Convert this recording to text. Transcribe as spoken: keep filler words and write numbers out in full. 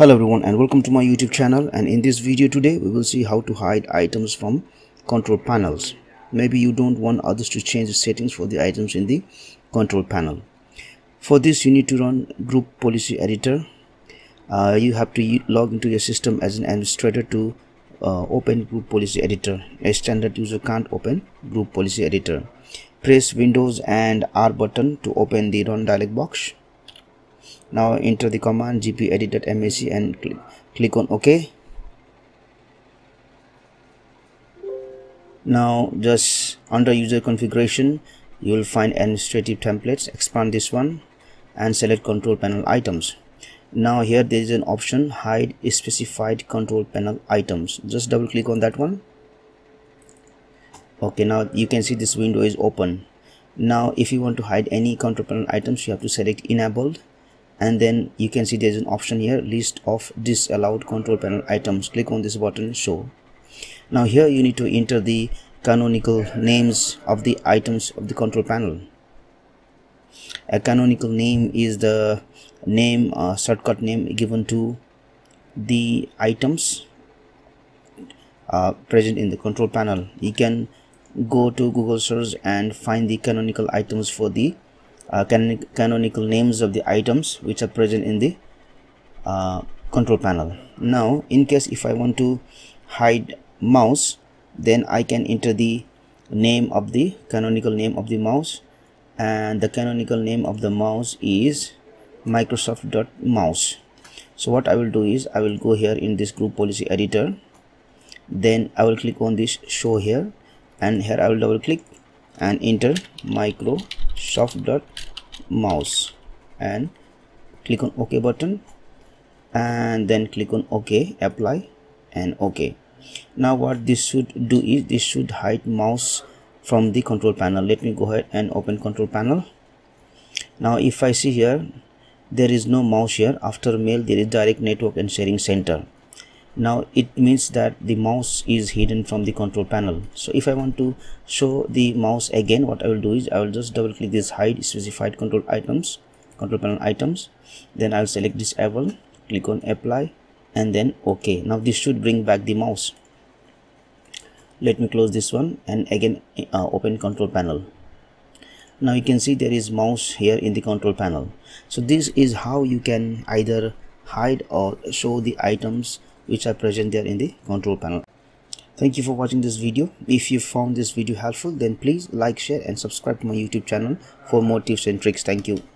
Hello everyone and welcome to my YouTube channel. And in this video today we will see how to hide items from control panels. Maybe you don't want others to change the settings for the items in the control panel. For this you need to run group policy editor. Uh, you have to log into your system as an administrator to uh, open group policy editor. A standard user can't open group policy editor. Press Windows and R button to open the run dialog box. Now enter the command g p edit dot m s c and cl click on OK. Now just under user configuration you will find administrative templates. Expand this one and select control panel items. Now here there is an option hide specified control panel items. Just double click on that one. Okay, now you can see this window is open. Now if you want to hide any control panel items you have to select enabled. And then you can see there's an option here, list of disallowed control panel items. Click on this button, show. Now here you need to enter the canonical names of the items of the control panel. A canonical name is the name, uh, shortcut name given to the items uh, present in the control panel. You can go to Google search and find the canonical items for the Uh, can canonical names of the items which are present in the uh, control panel. Now in case if I want to hide mouse, then I can enter the name of the canonical name of the mouse, and the canonical name of the mouse is Microsoft.mouse. So what I will do is I will go here in this group policy editor, then I will click on this show here, and here I will double click and enter Microsoft.mouse and click on OK button, and then click on OK, apply and OK. Now what this should do is this should hide mouse from the control panel. Let me go ahead and open control panel. Now if I see here, there is no mouse here. After mail there is direct network and sharing center. Now it means that the mouse is hidden from the control panel. So if I want to show the mouse again, what I will do is I will just double click this hide specified control items, control panel items. Then I'll select disable, click on apply and then OK. Now this should bring back the mouse. Let me close this one and again uh, open control panel. Now you can see there is mouse here in the control panel. So this is how you can either hide or show the items which are present there in the control panel. Thank you for watching this video. If you found this video helpful, then please like, share and subscribe to my YouTube channel for more tips and tricks. Thank you.